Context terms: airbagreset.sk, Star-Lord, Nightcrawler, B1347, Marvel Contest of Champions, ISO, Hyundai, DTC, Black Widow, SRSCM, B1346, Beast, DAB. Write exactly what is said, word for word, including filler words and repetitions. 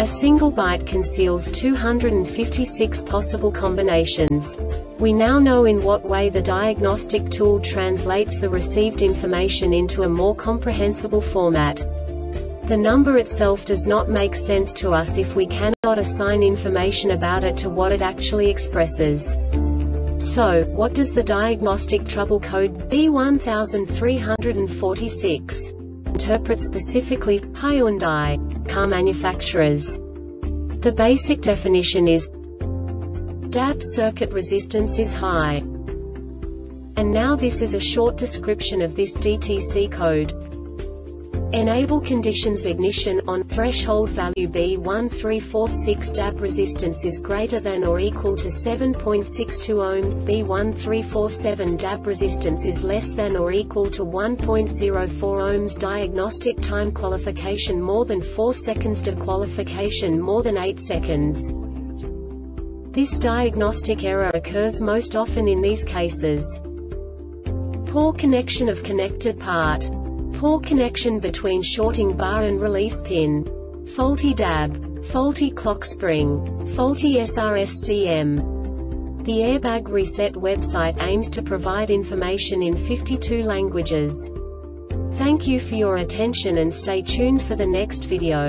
A single byte conceals two hundred fifty-six possible combinations. We now know in what way the diagnostic tool translates the received information into a more comprehensible format. The number itself does not make sense to us if we cannot assign information about it to what it actually expresses. So, what does the diagnostic trouble code B one three four six interpret specifically Hyundai car manufacturers? The basic definition is D A B circuit resistance is high. And now this is a short description of this D T C code. Enable conditions ignition on threshold value B one three four six D A B resistance is greater than or equal to seven point six two ohms. B one three four seven D A B resistance is less than or equal to one point zero four ohms. Diagnostic time qualification more than four seconds. Dequalification more than eight seconds. This diagnostic error occurs most often in these cases: poor connection of connected part, poor connection between shorting bar and release pin, faulty D A B, faulty clock spring, faulty S R S C M. The Airbag Reset website aims to provide information in fifty-two languages. Thank you for your attention and stay tuned for the next video.